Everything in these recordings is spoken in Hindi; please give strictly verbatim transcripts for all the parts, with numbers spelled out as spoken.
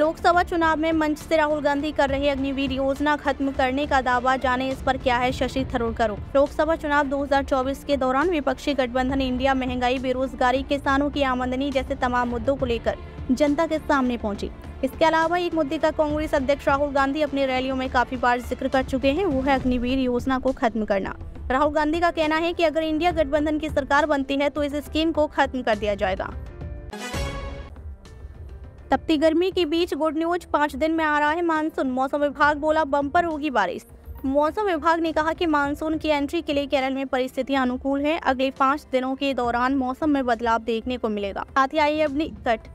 लोकसभा चुनाव में मंच से राहुल गांधी कर रहे अग्निवीर योजना खत्म करने का दावा, जाने इस पर क्या है शशि थरूर का रुख। लोकसभा चुनाव दो हज़ार चौबीस के दौरान विपक्षी गठबंधन इंडिया महंगाई, बेरोजगारी, किसानों की आमदनी जैसे तमाम मुद्दों को लेकर जनता के सामने पहुंची। इसके अलावा एक मुद्दे का कांग्रेस अध्यक्ष राहुल गांधी अपनी रैलियों में काफी बार जिक्र कर चुके हैं, वो है अग्निवीर योजना को खत्म करना। राहुल गांधी का कहना है कि अगर इंडिया गठबंधन की सरकार बनती है तो इस स्कीम को खत्म कर दिया जाएगा। तपती गर्मी के बीच गुड न्यूज, पाँच दिन में आ रहा है मानसून। मौसम विभाग बोला बम्पर होगी बारिश। मौसम विभाग ने कहा कि मानसून की एंट्री के लिए केरल में परिस्थितियां अनुकूल हैं। अगले पाँच दिनों के दौरान मौसम में बदलाव देखने को मिलेगा। साथ ही आई एम डी कट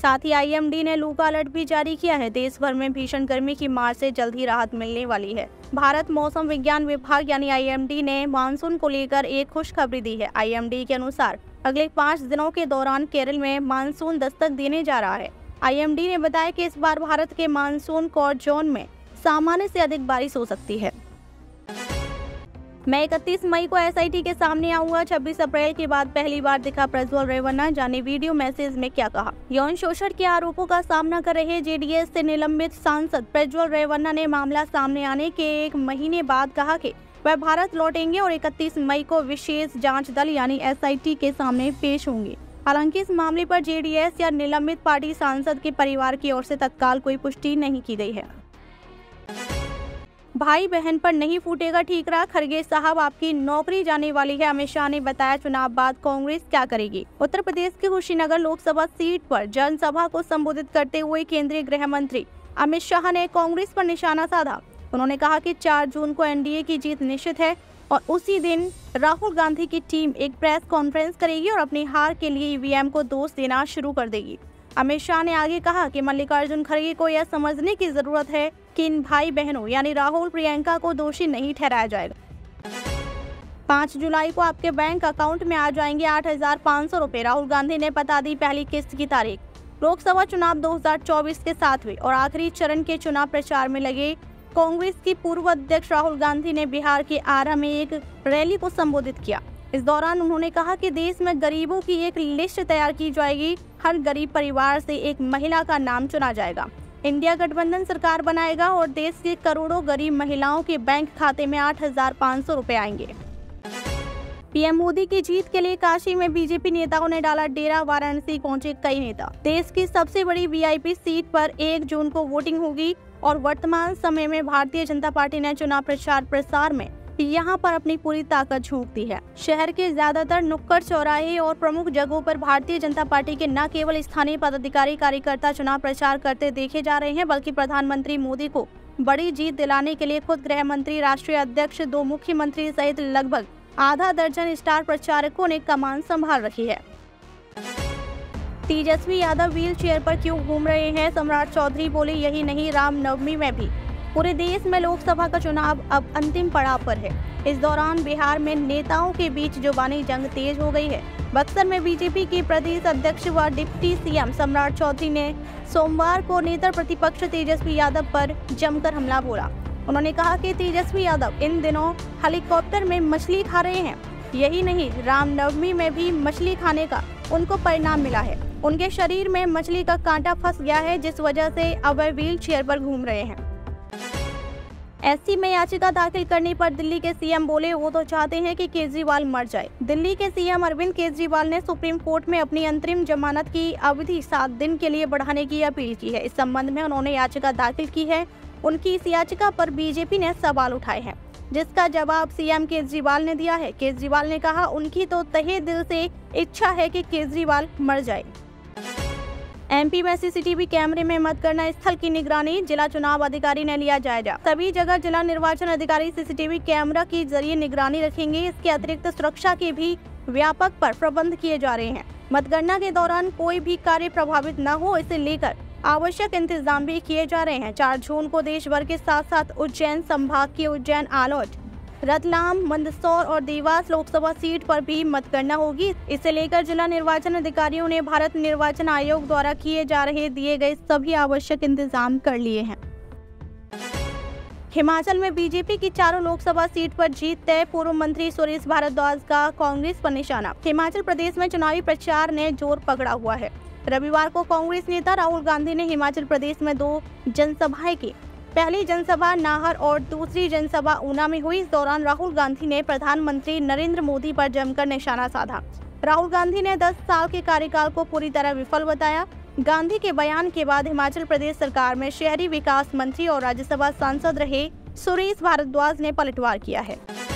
साथ ही आई एम डी ने लू का अलर्ट भी जारी किया है। देश भर में भीषण गर्मी की मार से जल्द ही राहत मिलने वाली है। भारत मौसम विज्ञान विभाग यानी आई एम डी ने मानसून को लेकर एक खुशखबरी दी है। आई एम डी के अनुसार अगले पाँच दिनों के दौरान केरल में मानसून दस्तक देने जा रहा है। आईएमडी ने बताया कि इस बार भारत के मानसून कॉर्ड जोन में सामान्य से अधिक बारिश हो सकती है। मैं इकतीस मई को एसआईटी के सामने आऊंगा। छब्बीस अप्रैल के बाद पहली बार दिखा प्रज्वल रेवन्ना, जाने वीडियो मैसेज में क्या कहा। यौन शोषण के आरोपों का सामना कर रहे जेडीएस से निलंबित सांसद प्रज्वल रेवन्ना ने मामला सामने आने के एक महीने बाद कहा कि वह भारत लौटेंगे और इकतीस मई को विशेष जांच दल यानी एसआईटी के सामने पेश होंगे। हालांकि इस मामले पर जेडीएस या निलंबित पार्टी सांसद के परिवार की ओर से तत्काल कोई पुष्टि नहीं की गई है। भाई बहन पर नहीं फूटेगा ठीकरा, खड़गे साहब आपकी नौकरी जाने वाली है, अमित शाह ने बताया। चुनाव बाद कांग्रेस क्या करेगी। उत्तर प्रदेश के कुशीनगर लोकसभा सीट पर जनसभा को संबोधित करते हुए केंद्रीय गृह मंत्री अमित शाह ने कांग्रेस पर निशाना साधा। उन्होंने कहा कि चार जून को एनडीए की जीत निश्चित है और उसी दिन राहुल गांधी की टीम एक प्रेस कॉन्फ्रेंस करेगी और अपनी हार के लिए ईवीएम को दोष देना शुरू कर देगी। अमित शाह ने आगे कहा कि मल्लिकार्जुन खड़गे को यह समझने की जरूरत है कि इन भाई बहनों यानी राहुल, प्रियंका को दोषी नहीं ठहराया जाएगा। पाँच जुलाई को आपके बैंक अकाउंट में आ जाएंगे आठ हजार पाँच सौ रुपये। राहुल गांधी ने बता दी पहली किस्त की तारीख। लोकसभा चुनाव दो हजार चौबीस के सातवें और आखिरी चरण के चुनाव प्रचार में लगे कांग्रेस की पूर्व अध्यक्ष राहुल गांधी ने बिहार के आरा में एक रैली को संबोधित किया। इस दौरान उन्होंने कहा कि देश में गरीबों की एक लिस्ट तैयार की जाएगी, हर गरीब परिवार से एक महिला का नाम चुना जाएगा। इंडिया गठबंधन सरकार बनाएगा और देश के करोड़ों गरीब महिलाओं के बैंक खाते में आठ हजार पाँच सौ रुपये आएंगे। पीएम मोदी की जीत के लिए काशी में बीजेपी नेताओं ने डाला डेरा, वाराणसी पहुंचे कई नेता। देश की सबसे बड़ी वीआईपी सीट पर एक जून को वोटिंग होगी और वर्तमान समय में भारतीय जनता पार्टी ने चुनाव प्रचार प्रसार में यहां पर अपनी पूरी ताकत झोंक दी है। शहर के ज्यादातर नुक्कड़, चौराहे और प्रमुख जगहों पर भारतीय जनता पार्टी के न केवल स्थानीय पदाधिकारी, कार्यकर्ता चुनाव प्रचार करते देखे जा रहे हैं, बल्कि प्रधानमंत्री मोदी को बड़ी जीत दिलाने के लिए खुद गृह मंत्री, राष्ट्रीय अध्यक्ष, दो मुख्यमंत्री सहित लगभग आधा दर्जन स्टार प्रचारकों ने कमान संभाल रखी है। तेजस्वी यादव व्हील चेयर पर क्यों घूम रहे हैं, सम्राट चौधरी बोले, यही नहीं रामनवमी में भी। पूरे देश में लोकसभा का चुनाव अब अंतिम पड़ाव पर है। इस दौरान बिहार में नेताओं के बीच जुबानी जंग तेज हो गई है। बक्सर में बीजेपी के प्रदेश अध्यक्ष व डिप्टी सीएम सम्राट चौधरी ने सोमवार को नेता प्रतिपक्ष तेजस्वी यादव पर जमकर हमला बोला। उन्होंने कहा कि तेजस्वी यादव इन दिनों हेलीकॉप्टर में मछली खा रहे हैं, यही नहीं रामनवमी में भी मछली खाने का उनको परिणाम मिला है। उनके शरीर में मछली का कांटा फंस गया है, जिस वजह से अब वे व्हील चेयर पर घूम रहे हैं। एससी में याचिका दाखिल करने पर दिल्ली के सीएम बोले, वो तो चाहते हैं कि केजरीवाल मर जाए। दिल्ली के सीएम अरविंद केजरीवाल ने सुप्रीम कोर्ट में अपनी अंतरिम जमानत की अवधि सात दिन के लिए बढ़ाने की अपील की है। इस संबंध में उन्होंने याचिका दाखिल की है। उनकी इस याचिका पर बीजेपी ने सवाल उठाए हैं, जिसका जवाब सीएम केजरीवाल ने दिया है। केजरीवाल ने कहा, उनकी तो तहे दिल से इच्छा है कि केजरीवाल मर जाए। एमपी में सीसीटीवी कैमरे में मत करना, स्थल की निगरानी, जिला चुनाव अधिकारी ने लिया जायजा। सभी जगह जिला निर्वाचन अधिकारी सीसीटीवी कैमरा के जरिए निगरानी रखेंगे। इसके अतिरिक्त सुरक्षा के भी व्यापक पर प्रबंध किए जा रहे हैं। मतगणना के दौरान कोई भी कार्य प्रभावित न हो, इसे लेकर आवश्यक इंतजाम भी किए जा रहे हैं। चार जून को देश भर के साथ साथ उज्जैन संभाग के उज्जैन, आलोट, रतलाम, मंदसौर और देवास लोकसभा सीट पर भी मतगणना होगी। इसे लेकर जिला निर्वाचन अधिकारियों ने भारत निर्वाचन आयोग द्वारा किए जा रहे दिए गए सभी आवश्यक इंतजाम कर लिए हैं। हिमाचल में बीजेपी की चारों लोकसभा सीट पर जीत तय, पूर्व मंत्री सुरेश भारद्वाज का कांग्रेस पर निशाना। हिमाचल प्रदेश में चुनावी प्रचार ने जोर पकड़ा हुआ है। रविवार को कांग्रेस नेता राहुल गांधी ने हिमाचल प्रदेश में दो जनसभाएं की। पहली जनसभा नाहर और दूसरी जनसभा ऊना में हुई। इस दौरान राहुल गांधी ने प्रधानमंत्री नरेंद्र मोदी पर जमकर निशाना साधा। राहुल गांधी ने दस साल के कार्यकाल को पूरी तरह विफल बताया। गांधी के बयान के बाद हिमाचल प्रदेश सरकार में शहरी विकास मंत्री और राज्यसभा सांसद रहे सुरेश भारद्वाज ने पलटवार किया है।